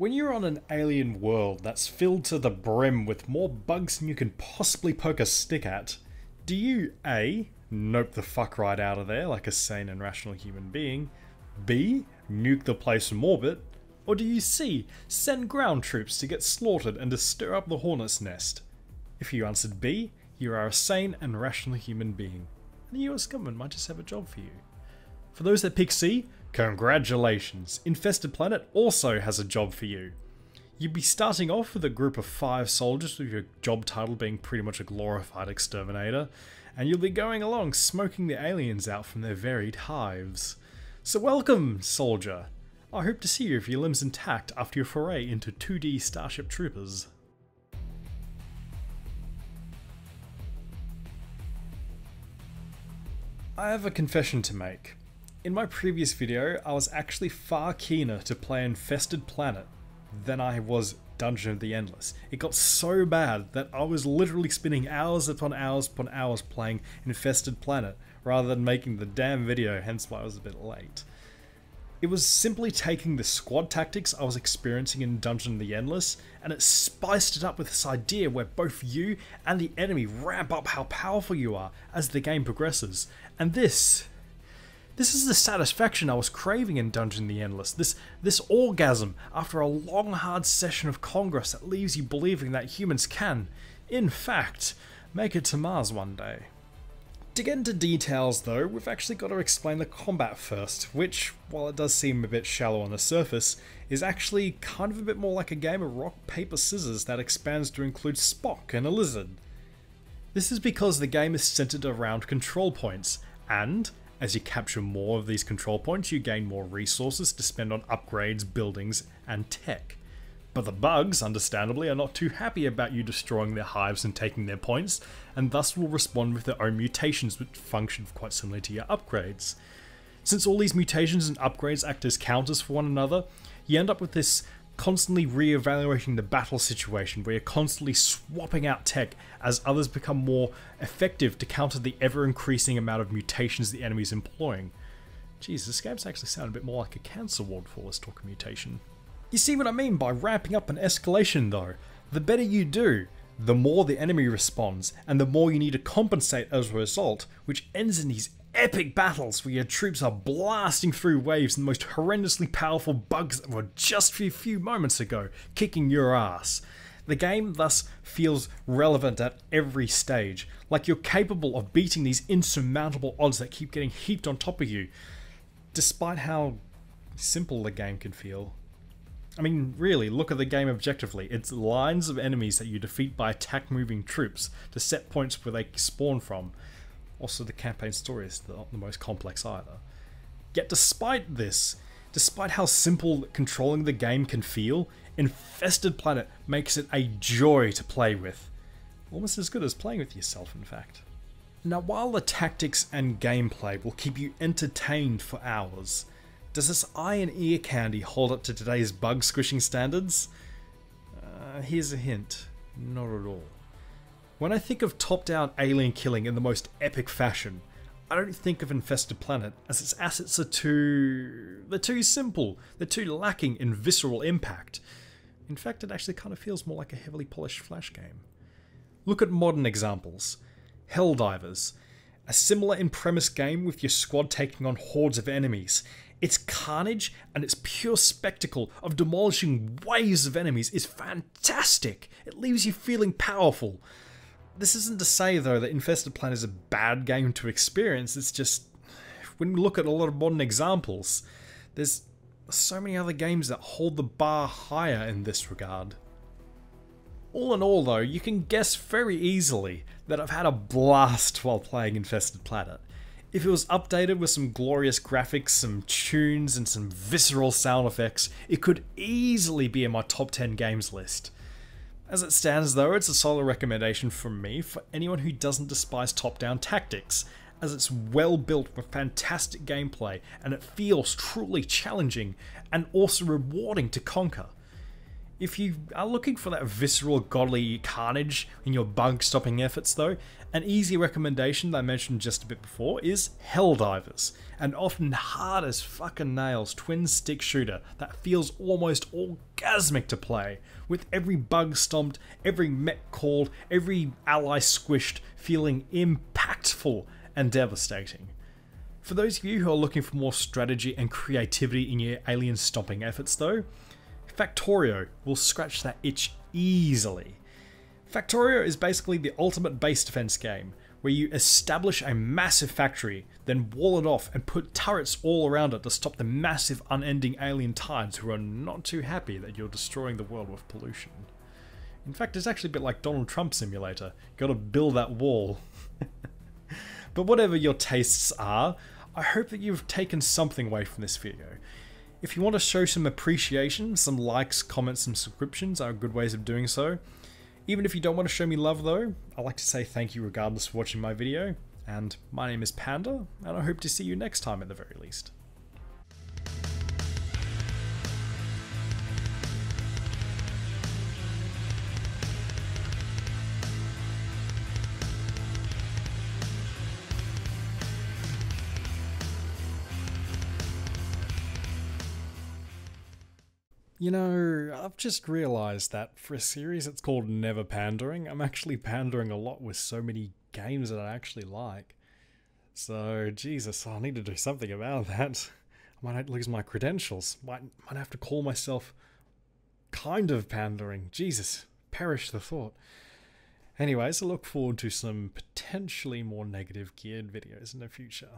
When you're on an alien world that's filled to the brim with more bugs than you can possibly poke a stick at, do you A, nope the fuck right out of there like a sane and rational human being, B, nuke the place from orbit, or do you C, send ground troops to get slaughtered and to stir up the hornet's nest? If you answered B, you are a sane and rational human being, and the US government might just have a job for you. For those that pick C, congratulations, Infested Planet also has a job for you. You'd be starting off with a group of 5 soldiers, with your job title being pretty much a glorified exterminator, and you'll be going along smoking the aliens out from their varied hives. So welcome, soldier! I hope to see you with your limbs intact after your foray into 2D Starship Troopers. I have a confession to make. In my previous video, I was actually far keener to play Infested Planet than I was Dungeon of the Endless. It got so bad that I was literally spending hours upon hours upon hours playing Infested Planet rather than making the damn video, hence why I was a bit late. It was simply taking the squad tactics I was experiencing in Dungeon of the Endless, and it spiced it up with this idea where both you and the enemy ramp up how powerful you are as the game progresses. And this is the satisfaction I was craving in Dungeon the Endless, this orgasm after a long hard session of Congress that leaves you believing that humans can, in fact, make it to Mars one day. To get into details though, we've actually got to explain the combat first, which, while it does seem a bit shallow on the surface, is actually kind of a bit more like a game of rock, paper, scissors that expands to include Spock and a lizard. This is because the game is centered around control points, and as you capture more of these control points, you gain more resources to spend on upgrades, buildings, and tech. But the bugs, understandably, are not too happy about you destroying their hives and taking their points, and thus will respond with their own mutations which function quite similar to your upgrades. Since all these mutations and upgrades act as counters for one another, you end up with this constantly re-evaluating the battle situation where you're constantly swapping out tech as others become more effective to counter the ever-increasing amount of mutations the enemy's employing. Jeez, this game's actually sounded a bit more like a cancer ward for us talking mutation. You see what I mean by ramping up an escalation though. The better you do, the more the enemy responds, and the more you need to compensate as a result, which ends in these epic battles where your troops are blasting through waves and the most horrendously powerful bugs that were just a few moments ago, kicking your ass. The game thus feels relevant at every stage, like you're capable of beating these insurmountable odds that keep getting heaped on top of you, despite how simple the game can feel. I mean, really, look at the game objectively. It's lines of enemies that you defeat by attack moving troops to set points where they spawn from. Also, the campaign story is not the most complex either. Yet despite this, despite how simple controlling the game can feel, Infested Planet makes it a joy to play with. Almost as good as playing with yourself, in fact. Now, while the tactics and gameplay will keep you entertained for hours, does this eye and ear candy hold up to today's bug squishing standards? Here's a hint, not at all. When I think of top-down alien killing in the most epic fashion, I don't think of Infested Planet as its assets are too simple, they're too lacking in visceral impact. In fact, it actually kind of feels more like a heavily polished flash game. Look at modern examples. Helldivers, a similar in-premise game with your squad taking on hordes of enemies. Its carnage and its pure spectacle of demolishing waves of enemies is fantastic. It leaves you feeling powerful. This isn't to say though that Infested Planet is a bad game to experience, it's just when we look at a lot of modern examples, there's so many other games that hold the bar higher in this regard. All in all though, you can guess very easily that I've had a blast while playing Infested Planet. If it was updated with some glorious graphics, some tunes, and some visceral sound effects, it could easily be in my top 10 games list. As it stands though, it's a solid recommendation from me for anyone who doesn't despise top-down tactics, as it's well built with fantastic gameplay, and it feels truly challenging and also rewarding to conquer. If you are looking for that visceral godly carnage in your bug stopping efforts though, an easy recommendation that I mentioned just a bit before is Helldivers, an often hard as fucking nails twin stick shooter that feels almost orgasmic to play, with every bug stomped, every mech called, every ally squished feeling impactful and devastating. For those of you who are looking for more strategy and creativity in your alien stomping efforts though, Factorio will scratch that itch easily. Factorio is basically the ultimate base defense game, where you establish a massive factory, then wall it off and put turrets all around it to stop the massive unending alien tides who are not too happy that you're destroying the world with pollution. In fact, it's actually a bit like Donald Trump simulator, gotta build that wall. But whatever your tastes are, I hope that you've taken something away from this video. If you want to show some appreciation, some likes, comments, and subscriptions are good ways of doing so. Even if you don't want to show me love though, I'd like to say thank you regardless for watching my video, and my name is Panda, and I hope to see you next time at the very least. You know, I've just realised that for a series that's called Never Pandering, I'm actually pandering a lot with so many games that I actually like. So, Jesus, I need to do something about that. I might lose my credentials. Might have to call myself Kind of Pandering. Jesus, perish the thought. Anyways, I look forward to some potentially more negative geared videos in the future.